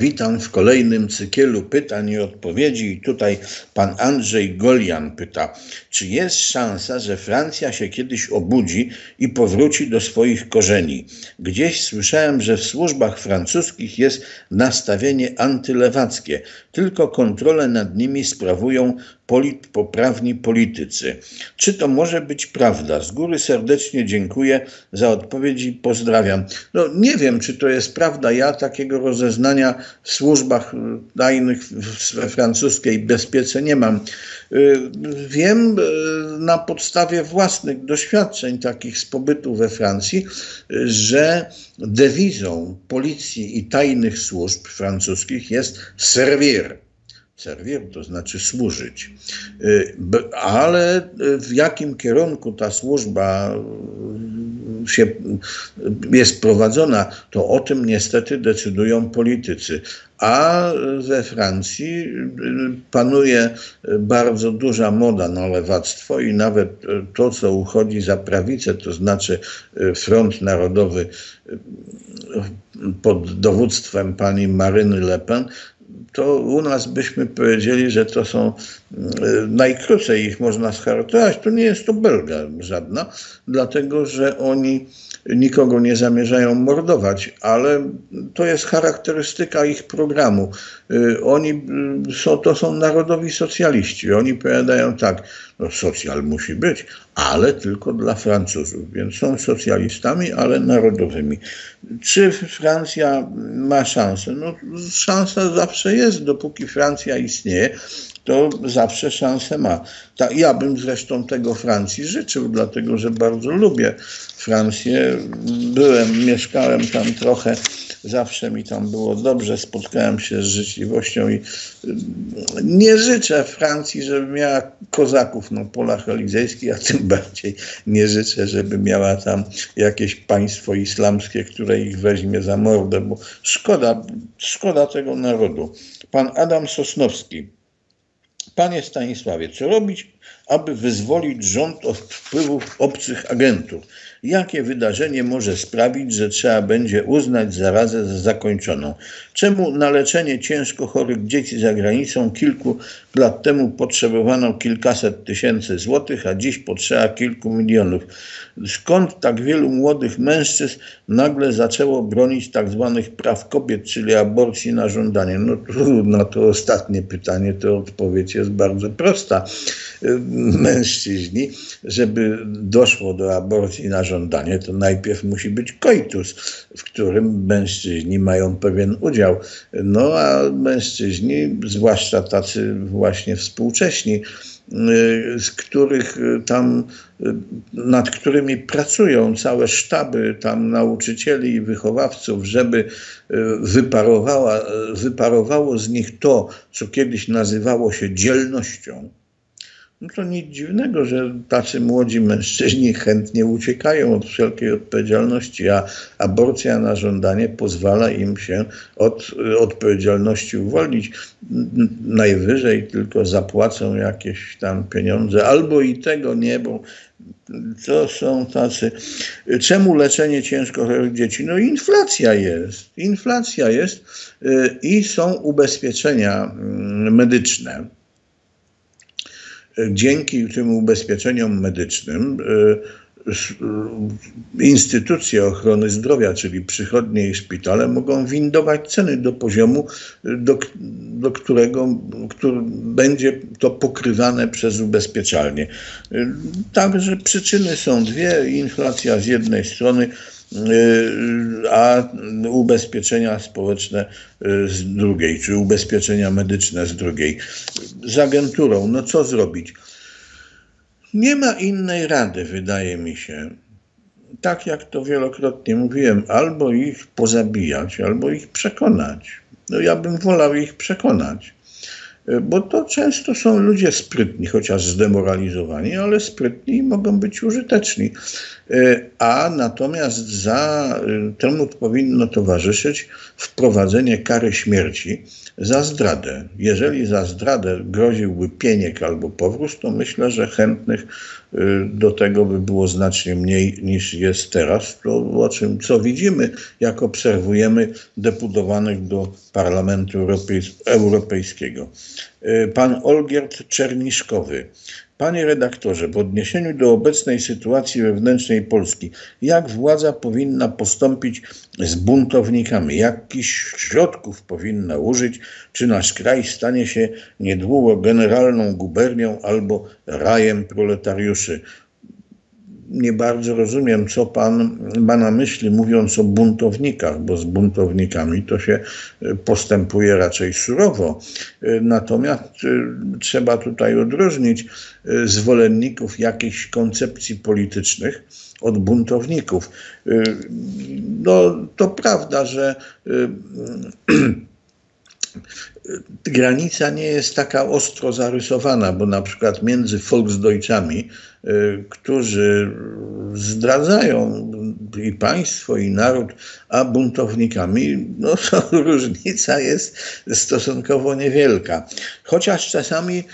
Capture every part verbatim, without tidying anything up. Witam w kolejnym cykielu pytań i odpowiedzi i tutaj pan Andrzej Golian pyta, czy jest szansa, że Francja się kiedyś obudzi i powróci do swoich korzeni? Gdzieś słyszałem, że w służbach francuskich jest nastawienie antylewackie, tylko kontrolę nad nimi sprawują politpoprawni politycy. Czy to może być prawda? Z góry serdecznie dziękuję za odpowiedź i pozdrawiam. No nie wiem, czy to jest prawda. Ja takiego rozeznania w służbach tajnych w francuskiej bezpiece nie mam. Wiem na podstawie własnych doświadczeń takich z pobytu we Francji, że dewizą policji i tajnych służb francuskich jest servir. Servir to znaczy służyć, ale w jakim kierunku ta służba się jest prowadzona, to o tym niestety decydują politycy. A we Francji panuje bardzo duża moda na lewactwo i nawet to, co uchodzi za prawicę, to znaczy Front Narodowy pod dowództwem pani Marine Le Pen, to u nas byśmy powiedzieli, że to są, najkrócej ich można scharakteryzować, to nie jest to belga żadna, dlatego że oni nikogo nie zamierzają mordować, ale to jest charakterystyka ich programu. Oni są, to są narodowi socjaliści. Oni powiadają tak, no socjal musi być, ale tylko dla Francuzów, więc są socjalistami, ale narodowymi. Czy Francja ma szansę? No szansa zawsze jest, dopóki Francja istnieje, to zawsze szansę ma. Ta, ja bym zresztą tego Francji życzył, dlatego że bardzo lubię Francję. Byłem, mieszkałem tam trochę, zawsze mi tam było dobrze, spotkałem się z życzliwością i nie życzę Francji, żeby miała kozaków na polach elizejskich, a tym bardziej nie życzę, żeby miała tam jakieś państwo islamskie, które ich weźmie za mordę, bo szkoda, szkoda tego narodu. Pan Adam Sosnowski. Panie Stanisławie, co robić, aby wyzwolić rząd od wpływów obcych agentów? Jakie wydarzenie może sprawić, że trzeba będzie uznać zarazę za zakończoną? Czemu na leczenie ciężko chorych dzieci za granicą kilku lat temu potrzebowano kilkaset tysięcy złotych, a dziś potrzeba kilku milionów? Skąd tak wielu młodych mężczyzn nagle zaczęło bronić tak zwanych praw kobiet, czyli aborcji na żądanie? No trudno, to ostatnie pytanie, to odpowiedź jest bardzo prosta. Mężczyźni, żeby doszło do aborcji na żądanie, to najpierw musi być koitus, w którym mężczyźni mają pewien udział. No a mężczyźni, zwłaszcza tacy właśnie współcześni, z których tam, nad którymi pracują całe sztaby tam nauczycieli i wychowawców, żeby wyparowała, wyparowało z nich to, co kiedyś nazywało się dzielnością. No to nic dziwnego, że tacy młodzi mężczyźni chętnie uciekają od wszelkiej odpowiedzialności, a aborcja na żądanie pozwala im się od odpowiedzialności uwolnić. Najwyżej tylko zapłacą jakieś tam pieniądze, albo i tego nie, bo to są tacy. Czemu leczenie ciężko chorych dzieci? No inflacja jest. Inflacja jest i są ubezpieczenia medyczne. Dzięki tym ubezpieczeniom medycznym instytucje ochrony zdrowia, czyli przychodnie i szpitale, mogą windować ceny do poziomu, do, do którego który będzie to pokrywane przez ubezpieczalnie. Także przyczyny są dwie. Inflacja z jednej strony, a ubezpieczenia społeczne z drugiej, czy ubezpieczenia medyczne z drugiej. Z agenturą, no co zrobić? Nie ma innej rady, wydaje mi się. Tak jak to wielokrotnie mówiłem, albo ich pozabijać, albo ich przekonać. No ja bym wolał ich przekonać. bo to często są ludzie sprytni, chociaż zdemoralizowani, ale sprytni i mogą być użyteczni. A natomiast za temu powinno towarzyszyć wprowadzenie kary śmierci za zdradę. Jeżeli za zdradę groziłby pieniek albo powróz, to myślę, że chętnych do tego by było znacznie mniej niż jest teraz. To, o czym, co widzimy, jak obserwujemy deputowanych do Parlamentu Europejskiego. Pan Olgierd Czerniszkowy. Panie redaktorze, w odniesieniu do obecnej sytuacji wewnętrznej Polski, jak władza powinna postąpić z buntownikami? Jakich środków powinna użyć? Czy nasz kraj stanie się niedługo generalną gubernią albo rajem proletariuszy? Nie bardzo rozumiem, co pan ma na myśli, mówiąc o buntownikach, bo z buntownikami to się postępuje raczej surowo. Natomiast trzeba tutaj odróżnić zwolenników jakichś koncepcji politycznych od buntowników. No, to prawda, że granica nie jest taka ostro zarysowana, bo na przykład między Volksdeutschami, y, którzy zdradzają i państwo, i naród, a buntownikami, no to różnica jest stosunkowo niewielka. Chociaż czasami,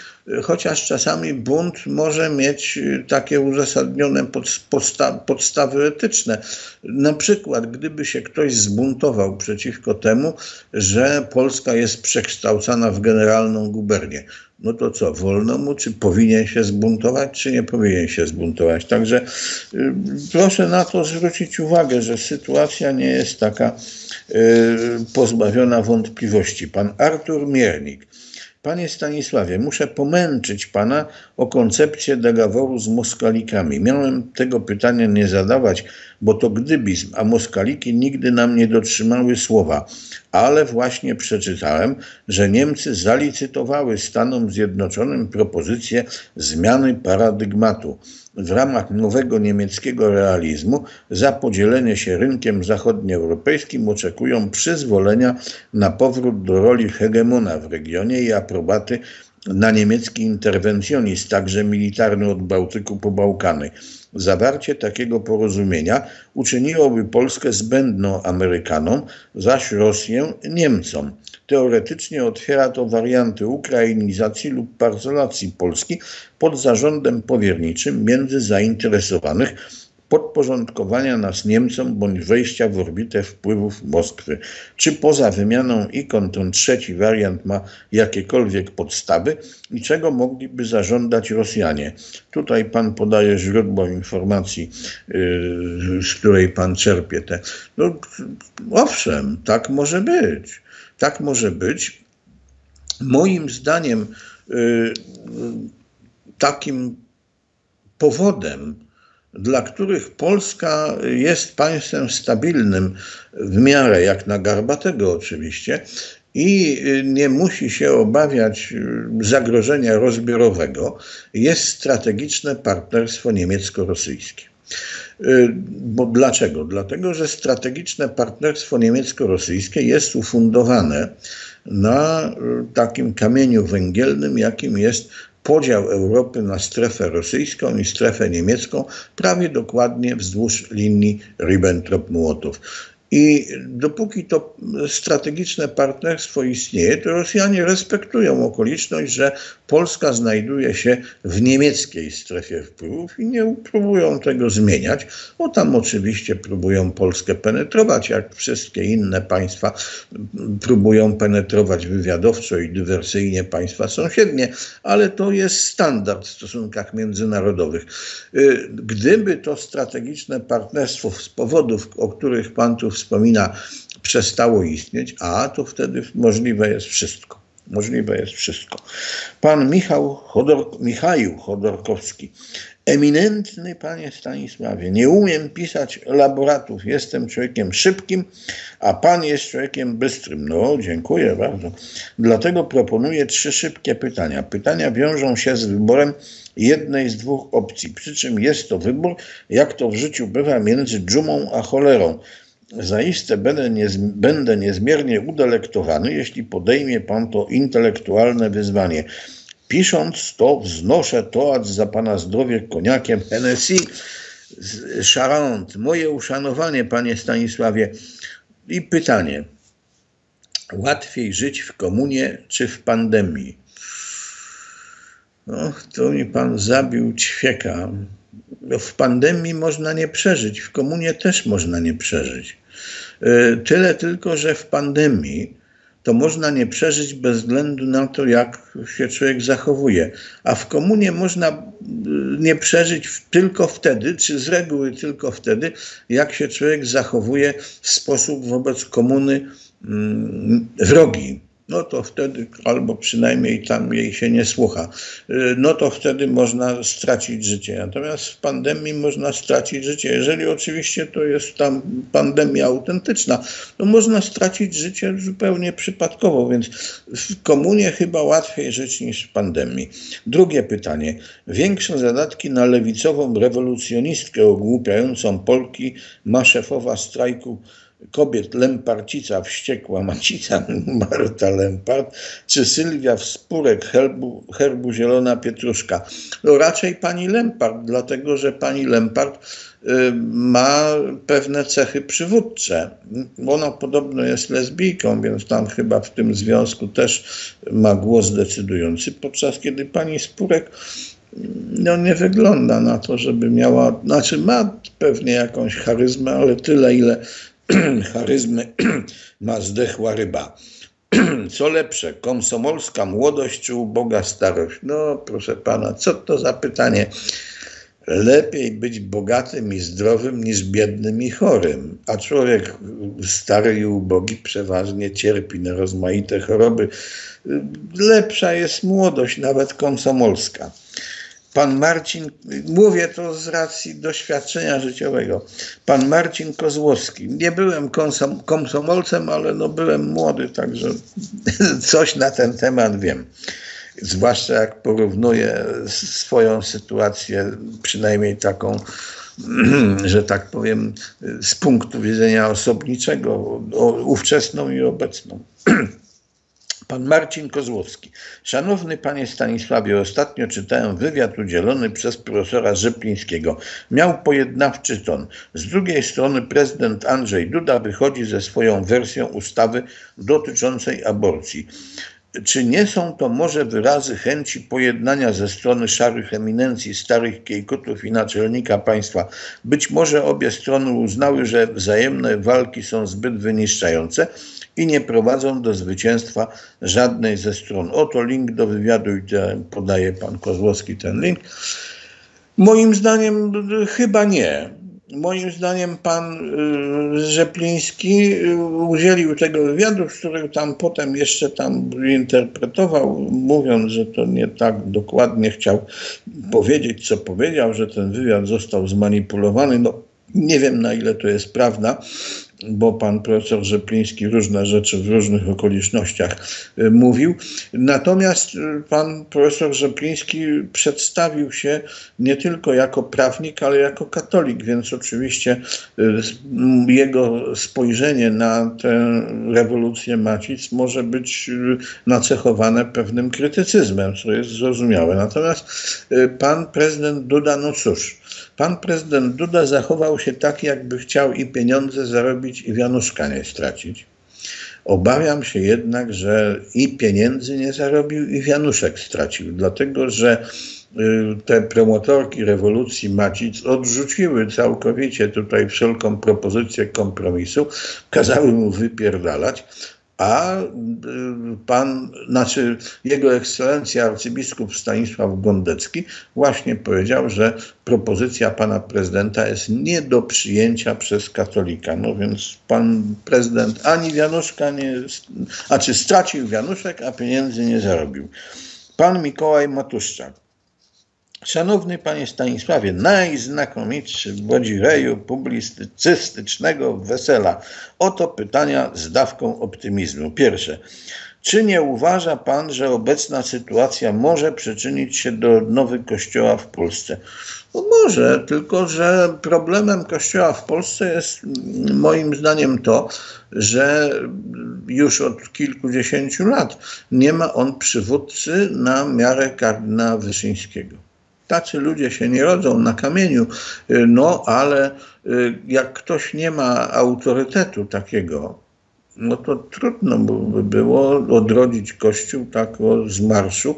chociaż czasami bunt może mieć takie uzasadnione podsta podstawy etyczne. Na przykład, gdyby się ktoś zbuntował przeciwko temu, że Polska jest przekształcana w generalną gubernię. No to co, wolno mu, czy powinien się zbuntować, czy nie powinien się zbuntować. Także y, proszę na to zwrócić uwagę, że sytuacja nie jest taka y, pozbawiona wątpliwości. Pan Artur Miernik. Panie Stanisławie, muszę pomęczyć pana o koncepcję dogaworu z Moskalikami. Miałem tego pytania nie zadawać, bo to gdybizm, a Moskaliki nigdy nam nie dotrzymały słowa. Ale właśnie przeczytałem, że Niemcy zalicytowały Stanom Zjednoczonym propozycję zmiany paradygmatu. W ramach nowego niemieckiego realizmu za podzielenie się rynkiem zachodnioeuropejskim oczekują przyzwolenia na powrót do roli hegemona w regionie i aprobaty na niemiecki interwencjonizm, także militarny od Bałtyku po Bałkany. Zawarcie takiego porozumienia uczyniłoby Polskę zbędną Amerykanom, zaś Rosję Niemcom. Teoretycznie otwiera to warianty ukrainizacji lub parcelacji Polski pod zarządem powierniczym między zainteresowanych podporządkowania nas Niemcom bądź wejścia w orbitę wpływów Moskwy. Czy poza wymianą ikon ten trzeci wariant ma jakiekolwiek podstawy i czego mogliby zażądać Rosjanie? Tutaj pan podaje źródło informacji, yy, z której pan czerpie te. No, owszem, tak może być. Tak może być. Moim zdaniem yy, takim powodem, dla których Polska jest państwem stabilnym w miarę jak na Garbatego oczywiście i nie musi się obawiać zagrożenia rozbiorowego, jest strategiczne partnerstwo niemiecko-rosyjskie. Bo dlaczego? Dlatego, że strategiczne partnerstwo niemiecko-rosyjskie jest ufundowane na takim kamieniu węgielnym, jakim jest podział Europy na strefę rosyjską i strefę niemiecką, prawie dokładnie wzdłuż linii Ribbentrop-Mołotow. I dopóki to strategiczne partnerstwo istnieje, to Rosjanie respektują okoliczność, że Polska znajduje się w niemieckiej strefie wpływów i nie próbują tego zmieniać, bo tam oczywiście próbują Polskę penetrować, jak wszystkie inne państwa próbują penetrować wywiadowczo i dywersyjnie państwa sąsiednie, ale to jest standard w stosunkach międzynarodowych. Gdyby to strategiczne partnerstwo z powodów, o których pan tu wspomina, przestało istnieć, a to wtedy możliwe jest wszystko. Możliwe jest wszystko. Pan Michał Chodor- Michał Chodorkowski. Eminentny panie Stanisławie, nie umiem pisać elaboratów, jestem człowiekiem szybkim, a pan jest człowiekiem bystrym. No, dziękuję bardzo. Dlatego proponuję trzy szybkie pytania. Pytania wiążą się z wyborem jednej z dwóch opcji, przy czym jest to wybór, jak to w życiu bywa, między dżumą a cholerą. zaiste będę, niez, będę niezmiernie udelektowany, jeśli podejmie pan to intelektualne wyzwanie. Pisząc to, wznoszę toast za pana zdrowie koniakiem Hennessy z Charente. Moje uszanowanie, panie Stanisławie. I pytanie. Łatwiej żyć w komunie czy w pandemii? No, to mi pan zabił ćwieka. W pandemii można nie przeżyć, w komunie też można nie przeżyć. Tyle tylko, że w pandemii to można nie przeżyć bez względu na to, jak się człowiek zachowuje. A w komunie można nie przeżyć tylko wtedy, czy z reguły tylko wtedy, jak się człowiek zachowuje w sposób wobec komuny wrogi. No to wtedy, albo przynajmniej tam jej się nie słucha, no to wtedy można stracić życie. Natomiast w pandemii można stracić życie. Jeżeli oczywiście to jest tam pandemia autentyczna, to można stracić życie zupełnie przypadkowo, więc w komunie chyba łatwiej żyć niż w pandemii. Drugie pytanie. Większe zadatki na lewicową rewolucjonistkę ogłupiającą Polki ma szefowa strajku kobiet Lemparcica, wściekła macica Marta Lempart, czy Sylwia Spurek, herbu, herbu zielona pietruszka? No raczej pani Lempart, dlatego że pani Lempart y, ma pewne cechy przywódcze. Ona podobno jest lesbijką, więc tam chyba w tym związku też ma głos decydujący, podczas kiedy pani Spurek no nie wygląda na to, żeby miała, znaczy ma pewnie jakąś charyzmę, ale tyle, ile charyzmy ma zdechła ryba. Co lepsze, komsomolska młodość czy uboga starość? No proszę pana, co to za pytanie? Lepiej być bogatym i zdrowym niż biednym i chorym. A człowiek stary i ubogi przeważnie cierpi na rozmaite choroby. Lepsza jest młodość, nawet komsomolska. Pan Marcin, mówię to z racji doświadczenia życiowego, pan Marcin Kozłowski. Nie byłem konsom, komsomolcem, ale no byłem młody, także coś na ten temat wiem. Zwłaszcza jak porównuję swoją sytuację, przynajmniej taką, że tak powiem, z punktu widzenia osobniczego, ówczesną i obecną. Pan Marcin Kozłowski. Szanowny panie Stanisławie, ostatnio czytałem wywiad udzielony przez profesora Rzeplińskiego. Miał pojednawczy ton. Z drugiej strony prezydent Andrzej Duda wychodzi ze swoją wersją ustawy dotyczącej aborcji. Czy nie są to może wyrazy chęci pojednania ze strony szarych eminencji, starych kiejkutów i naczelnika państwa? Być może obie strony uznały, że wzajemne walki są zbyt wyniszczające i nie prowadzą do zwycięstwa żadnej ze stron. Oto link do wywiadu i podaje pan Kozłowski ten link. Moim zdaniem chyba nie. Moim zdaniem pan Rzepliński udzielił tego wywiadu, z którego tam potem jeszcze tam interpretował, mówiąc, że to nie tak dokładnie chciał powiedzieć, co powiedział, że ten wywiad został zmanipulowany. No, nie wiem, na ile to jest prawda, bo pan profesor Rzepliński różne rzeczy w różnych okolicznościach mówił. Natomiast pan profesor Rzepliński przedstawił się nie tylko jako prawnik, ale jako katolik, więc oczywiście jego spojrzenie na tę rewolucję macic może być nacechowane pewnym krytycyzmem, co jest zrozumiałe. Natomiast pan prezydent Duda, no cóż, pan prezydent Duda zachował się tak, jakby chciał i pieniądze zarobić, i wianuszka nie stracić. Obawiam się jednak, że i pieniędzy nie zarobił, i wianuszek stracił, dlatego że te promotorki rewolucji macic odrzuciły całkowicie tutaj wszelką propozycję kompromisu, kazały mu wypierdalać, a pan, znaczy jego ekscelencja arcybiskup Stanisław Gądecki właśnie powiedział, że propozycja pana prezydenta jest nie do przyjęcia przez katolika. No więc pan prezydent ani wianuszka nie, a czy stracił wianuszek, a pieniędzy nie zarobił. Pan Mikołaj Matuszczak. Szanowny panie Stanisławie, najznakomitszy w Łodzireju publicystycznego wesela. Oto pytania z dawką optymizmu. Pierwsze. Czy nie uważa pan, że obecna sytuacja może przyczynić się do odnowy Kościoła w Polsce? No może, tylko że problemem Kościoła w Polsce jest moim zdaniem to, że już od kilkudziesięciu lat nie ma on przywódcy na miarę kardynała Wyszyńskiego. Tacy ludzie się nie rodzą na kamieniu, no ale jak ktoś nie ma autorytetu takiego, no to trudno by było odrodzić Kościół tak z marszu,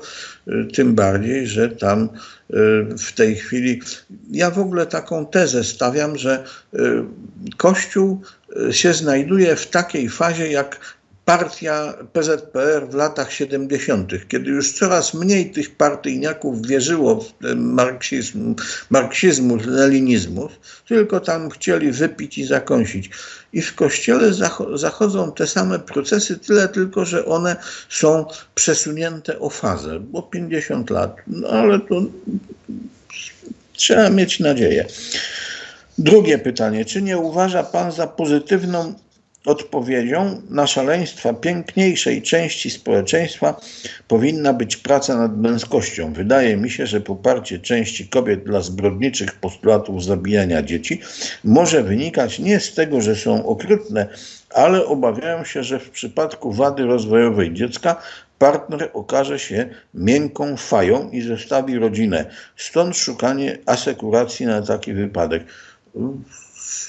tym bardziej, że tam w tej chwili... Ja w ogóle taką tezę stawiam, że Kościół się znajduje w takiej fazie jak partia P Z P R w latach siedemdziesiątych, kiedy już coraz mniej tych partyjniaków wierzyło w marksizm, marksizmus, leninizmus, tylko tam chcieli wypić i zakąsić. I w Kościele zachodzą te same procesy, tyle tylko, że one są przesunięte o fazę, bo pięćdziesiąt lat, no ale to trzeba mieć nadzieję. Drugie pytanie. Czy nie uważa pan za pozytywną odpowiedzią na szaleństwa piękniejszej części społeczeństwa powinna być praca nad męskością? Wydaje mi się, że poparcie części kobiet dla zbrodniczych postulatów zabijania dzieci może wynikać nie z tego, że są okrutne, ale obawiają się, że w przypadku wady rozwojowej dziecka partner okaże się miękką fają i zostawi rodzinę. Stąd szukanie asekuracji na taki wypadek.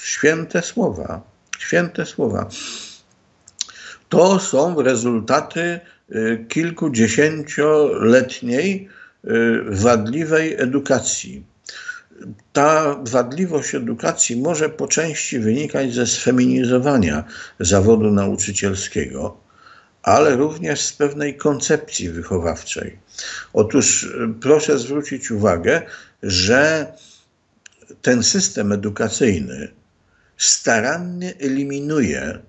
Święte słowa. Święte słowa. To są rezultaty kilkudziesięcioletniej wadliwej edukacji. Ta wadliwość edukacji może po części wynikać ze sfeminizowania zawodu nauczycielskiego, ale również z pewnej koncepcji wychowawczej. Otóż proszę zwrócić uwagę, że ten system edukacyjny starannie eliminuje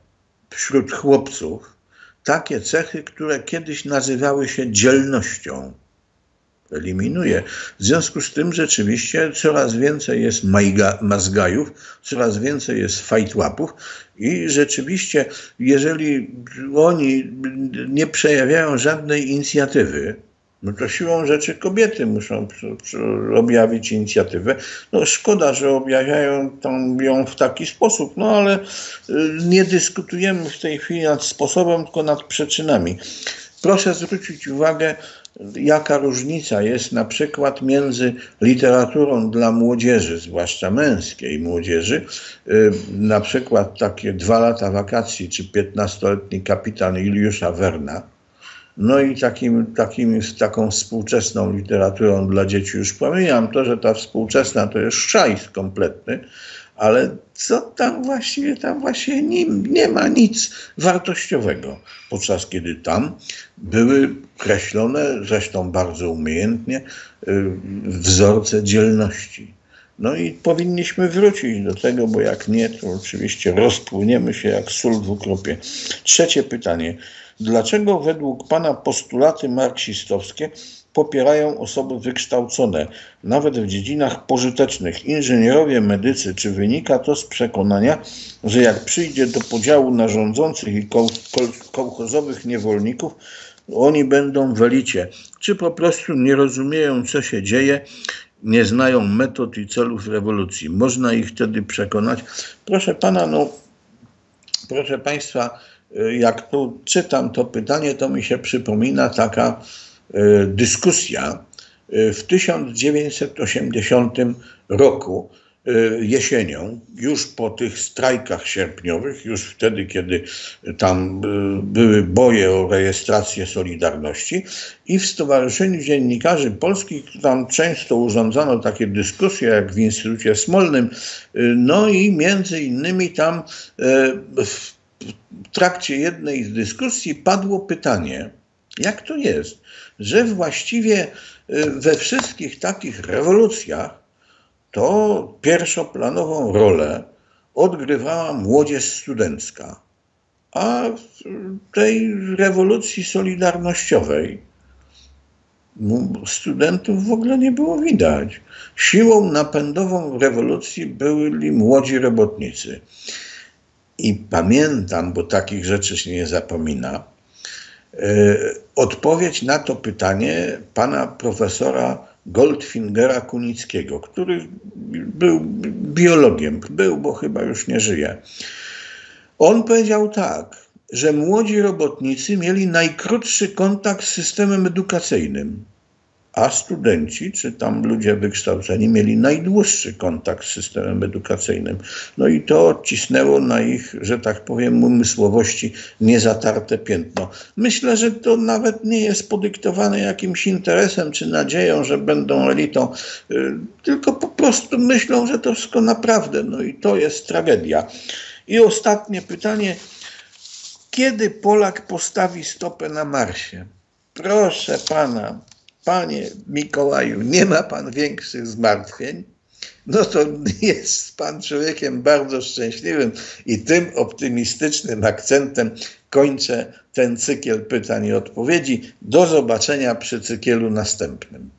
wśród chłopców takie cechy, które kiedyś nazywały się dzielnością. Eliminuje. W związku z tym rzeczywiście coraz więcej jest majga, mazgajów, coraz więcej jest fajtłapów i rzeczywiście jeżeli oni nie przejawiają żadnej inicjatywy, no to siłą rzeczy kobiety muszą objawić inicjatywę. No szkoda, że objawiają tam ją w taki sposób, no ale nie dyskutujemy w tej chwili nad sposobem, tylko nad przyczynami. Proszę zwrócić uwagę, jaka różnica jest na przykład między literaturą dla młodzieży, zwłaszcza męskiej młodzieży, na przykład takie Dwa lata wakacji czy piętnastoletni kapitan Juliusza Verna, no i takim, takim, taką współczesną literaturą dla dzieci. Już pomijam to, że ta współczesna to jest szajs kompletny, ale co tam właściwie, tam właściwie nie, nie ma nic wartościowego. Podczas kiedy tam były kreślone, zresztą bardzo umiejętnie, wzorce dzielności. No i powinniśmy wrócić do tego, bo jak nie, to oczywiście rozpłyniemy się jak sól w ukropie. Trzecie pytanie. Dlaczego według pana postulaty marksistowskie popierają osoby wykształcone, nawet w dziedzinach pożytecznych, inżynierowie, medycy? Czy wynika to z przekonania, że jak przyjdzie do podziału na rządzących i koł koł kołchozowych niewolników, oni będą w elicie? Czy po prostu nie rozumieją, co się dzieje, nie znają metod i celów rewolucji? Można ich wtedy przekonać? Proszę pana, no, proszę państwa, jak tu czytam to pytanie, to mi się przypomina taka y, dyskusja y, w tysiąc dziewięćset osiemdziesiątym roku y, jesienią, już po tych strajkach sierpniowych, już wtedy, kiedy tam y, były boje o rejestrację Solidarności, i w Stowarzyszeniu Dziennikarzy Polskich tam często urządzano takie dyskusje jak w Instytucie Smolnym, y, no i między innymi tam y, w W trakcie jednej z dyskusji padło pytanie, jak to jest, że właściwie we wszystkich takich rewolucjach to pierwszoplanową rolę odgrywała młodzież studencka, a w tej rewolucji solidarnościowej studentów w ogóle nie było widać. Siłą napędową rewolucji byli młodzi robotnicy. I pamiętam, bo takich rzeczy się nie zapomina, odpowiedź na to pytanie pana profesora Goldfingera Kunickiego, który był biologiem, był, bo chyba już nie żyje. On powiedział tak, że młodzi robotnicy mieli najkrótszy kontakt z systemem edukacyjnym, a studenci, czy tam ludzie wykształceni, mieli najdłuższy kontakt z systemem edukacyjnym. No i to odcisnęło na ich, że tak powiem, umysłowości niezatarte piętno. Myślę, że to nawet nie jest podyktowane jakimś interesem czy nadzieją, że będą elitą, tylko po prostu myślą, że to wszystko naprawdę. No i to jest tragedia. I ostatnie pytanie. Kiedy Polak postawi stopę na Marsie? Proszę pana, panie Mikołaju, nie ma pan większych zmartwień? No to jest pan człowiekiem bardzo szczęśliwym i tym optymistycznym akcentem kończę ten cykl pytań i odpowiedzi. Do zobaczenia przy cyklu następnym.